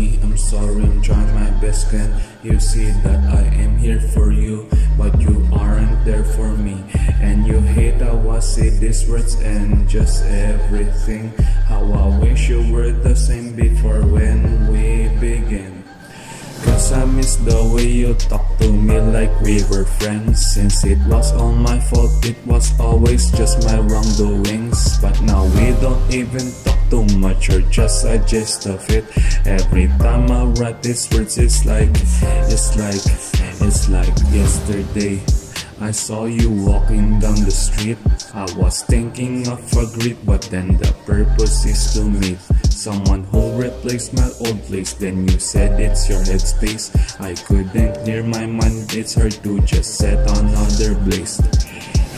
me, I'm sorry, I'm trying my best. Can you see that I am here for you, but you aren't there for me? And you hate how I say these words and just everything. How I wish you were the same before when we began. Cause I miss the way you talk to me like we were friends. Since it was all my fault, it was always just my wrongdoings. But now we don't even talk too much or just a gist of it. Every time I write these words, it's like yesterday I saw you walking down the street. I was thinking of a greet, but then the purpose is to meet someone who replaced my old place. Then you said it's your headspace. I couldn't clear my mind, it's hard to just set another place.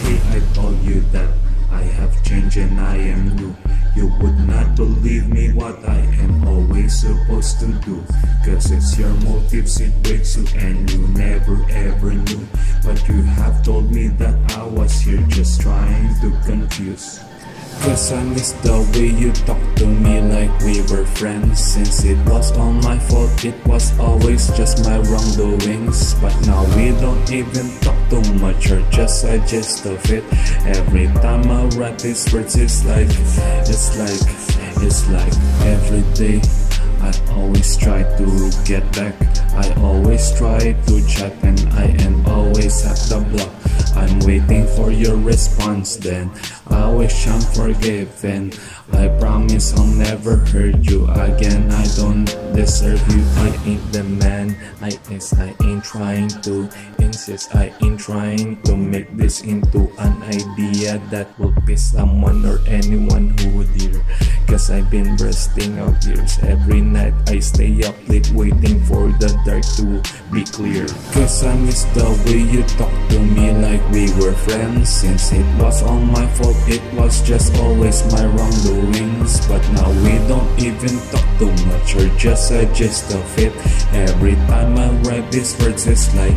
Hey, I told you that I have changed and I am new. You would not believe me what I am always supposed to do. Cause it's your motives, it breaks you and you never ever knew. But you have told me that I was here just trying to confuse. Cause I miss the way you talk to me like we were friends. Since it was all my fault, it was always just my wrongdoings. But now we don't even talk too much or just a gist of it. Every time I write these words, it's like every day I always try to get back. I always try to chat and I am always at the block. I'm waiting for your response, then I wish I'm forgiven. I promise I'll never hurt you again. I don't deserve you. I ain't the man I is. I ain't trying to insist. I ain't trying to make this into an idea that will piss someone or anyone who dear. Cause I've been bursting out tears every night. I stay up late waiting for the dark to be clear. Cause I miss the way you talk to me like we were friends. Since it was all my fault, it was just always my wrongdoings. But now we don't even talk too much or just a gist of it. Every time I write these words, it's like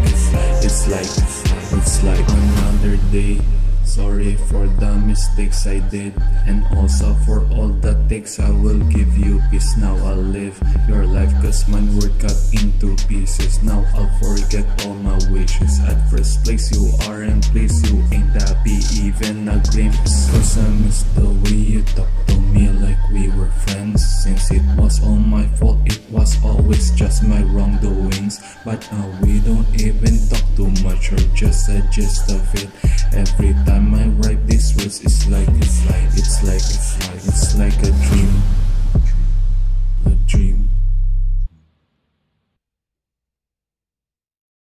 another day. Sorry for the mistakes I did, and also for all the takes. I will give you peace. Now I'll live your life, cause mine were cut into pieces. Now I'll forget all my wishes. At first place you are in place, you ain't happy even a glimpse. Cause I miss the way you talk to me like we were friends. Since it was all my fault, it was always just my wrongdoings. But now we don't even talk too much or just a gist of it. Every time